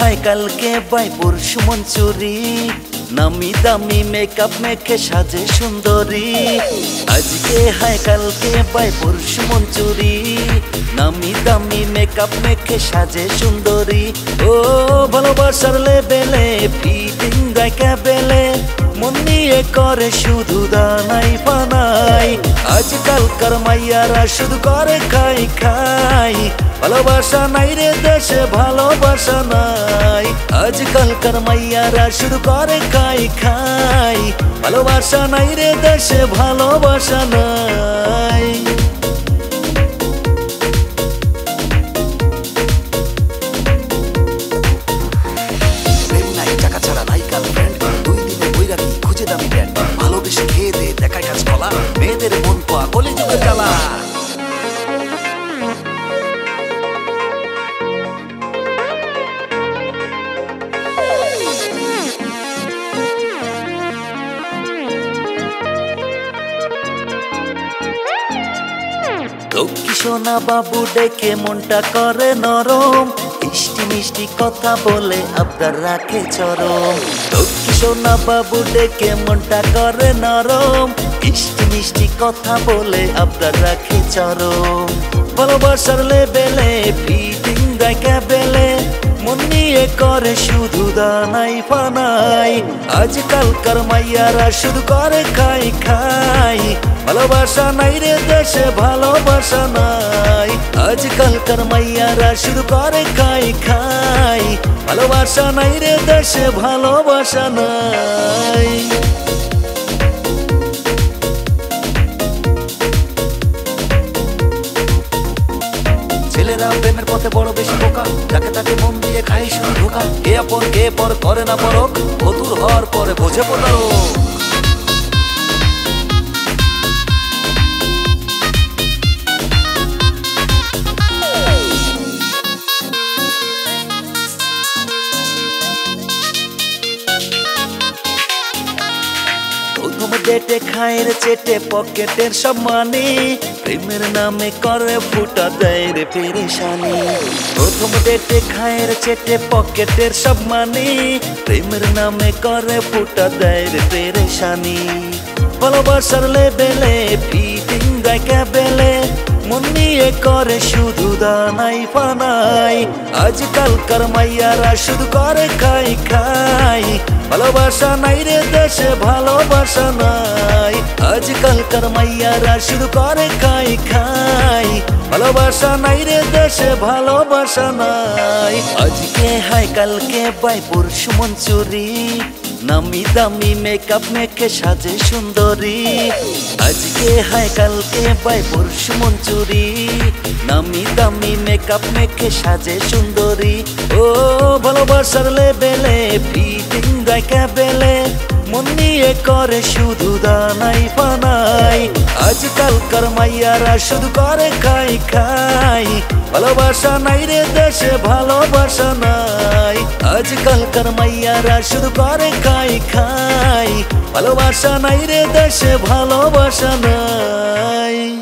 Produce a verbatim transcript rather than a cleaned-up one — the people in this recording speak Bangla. हायकाल के बायपुर सुमनचुरी नामी दामी मेकअप मेखे साजे सुंदरी। आज के हायकाल के बायपुर सुमनचुरी नामी दामी मेकअप मेखे साजे सुंदरी। ओ ভালোবাসার লেবেলে ফিটিং দেখা বেলে মন নিয়ে করে শুধু দানাই বানাই। আজকালকার মাইয়ারা শুধু করে খাই খাই, ভালোবাসা নাই রে দেশে ভালোবাসা নাই। আজকালকার মাইয়ারা শুধু করে খাই খাই, ভালোবাসা নাই রে দেশে ভালোবাসা নাই। লক্ষ্মী সোনা বাবু ডেকে মনটা করে নরম, মিষ্টি মিষ্টি কথা বলে আপনার রাখে চরম। লক্ষ্মী সোনা বাবু ডেকে মনটা করে নরম, মিষ্টি মিষ্টি কথা বলে আপনার রাখে চরম। ভালোবাসার লেবেলে ফিটিং দেখা বেলে মন নিয়ে করে শুধু দানাই পানাই। আজকালকার মাইয়ারা শুধু করে খাই খাই, ভালোবাসা নাই রে দেশে ভালোবাসা নাই। আজকালকার মাইয়ারা শুধু করে খাই খাই, ভালোবাসা নাই রে দেশে ভালোবাসা নাই। প্রেমের পথে বড় বেশি বোকা, যাকে তাকে মন দিয়ে খাই শুধু ধোকা। কে আপন কে পর করে না পরক, অতুর হওয়ার পরে বোঝে প্রতারক। ডেটে খায়ের চেটে পকেটের সব মানি, প্রেমের নামে করে ফুটা দেয় রে পেরেশানি। প্রথম ডেটে খায়ের চেটে পকেটের সব মানি, প্রেমের নামে করে ফুটা দেয় রে পেরেশানি। ভালোবাসার লেবেলে ফিটিং দেখা বেলে মন নিয়ে করে শুধু দানাই পানাই। আজকালকার মাইয়ারা শুধু করে খাই খাই, ভালোবাসা নাই রে দেশে ভালোবাসা নাই। আজকালকার মাইয়ারা শুধু করে খাই খাই, ভালোবাসা নাই রে দেশে ভালোবাসা নাই। আজকে হায়কালকে বাইপুর সুমনচুরি नामी दामी मेकअप मेखे साजे सुंदरी। आज के हायकाल के बायपुर सुमनचुरी नामी दामी मेकअप मेखे साजे सुंदरी। ओ ভালোবাসার লেবেলে ফিটিং দেখা বেলে মন নিয়ে করে শুধু দানাই পানাই। আজকালকার মাইয়ারা শুধু করে খাই খাই, ভালোবাসা নাই রে দেশে ভালোবাসা নাই। আজকালকার মাইয়ারা শুধু করে খাই খাই, ভালোবাসা নাই রে দেশে ভালোবাসা নাই।